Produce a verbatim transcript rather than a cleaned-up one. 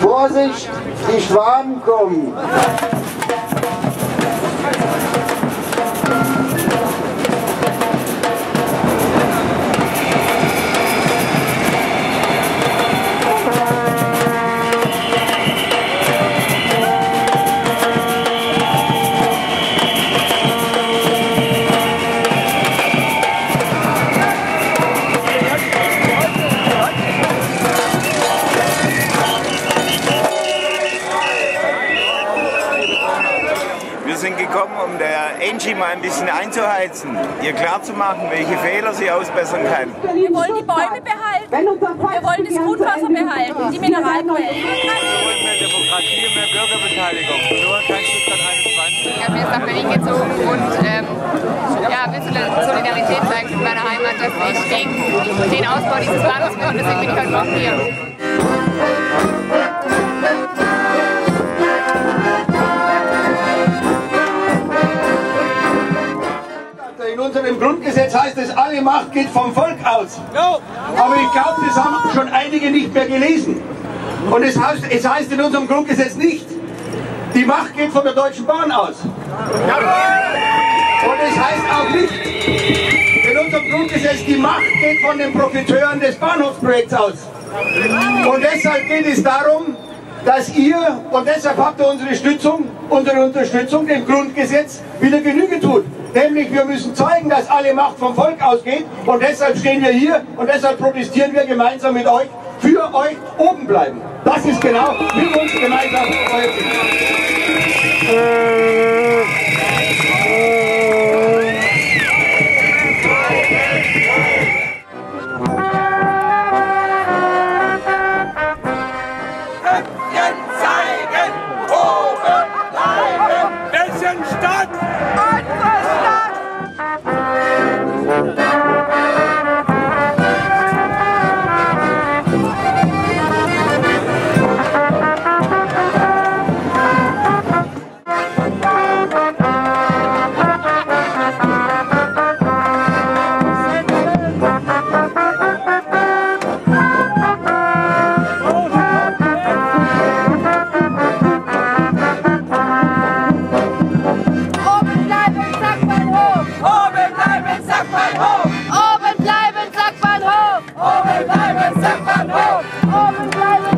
Vorsicht, die Schwaben kommen! Gekommen, um der Angie mal ein bisschen einzuheizen, ihr klarzumachen, welche Fehler sie ausbessern kann. Wir wollen die Bäume behalten und wir wollen das Grundwasser behalten, die Mineralquellen. Mehr Demokratie, mehr Bürgerbeteiligung. Nur kein Stuttgart einundzwanzig. Ich habe mich jetzt nach Berlin gezogen und ähm, ja, ein bisschen Solidarität zeigen mit meiner Heimat, dass ich gegen den Ausbau dieses Landes bin und deswegen bin ich heute Morgen hier. In unserem Grundgesetz heißt es, alle Macht geht vom Volk aus. Aber ich glaube, das haben schon einige nicht mehr gelesen. Und es heißt, es heißt in unserem Grundgesetz nicht, die Macht geht von der Deutschen Bahn aus. Und es heißt auch nicht, in unserem Grundgesetz, die Macht geht von den Profiteuren des Bahnhofsprojekts aus. Und deshalb geht es darum, dass ihr, und deshalb habt ihr unsere Stützung, unsere Unterstützung dem Grundgesetz wieder Genüge tut. Nämlich, wir müssen zeigen, dass alle Macht vom Volk ausgeht und deshalb stehen wir hier und deshalb protestieren wir gemeinsam mit euch, für euch oben bleiben. Das ist genau mit uns gemeinsam euer Ziel. Oben bleiben, sagt man hoch! Oben bleiben, sagt man hoch! Oben bleiben!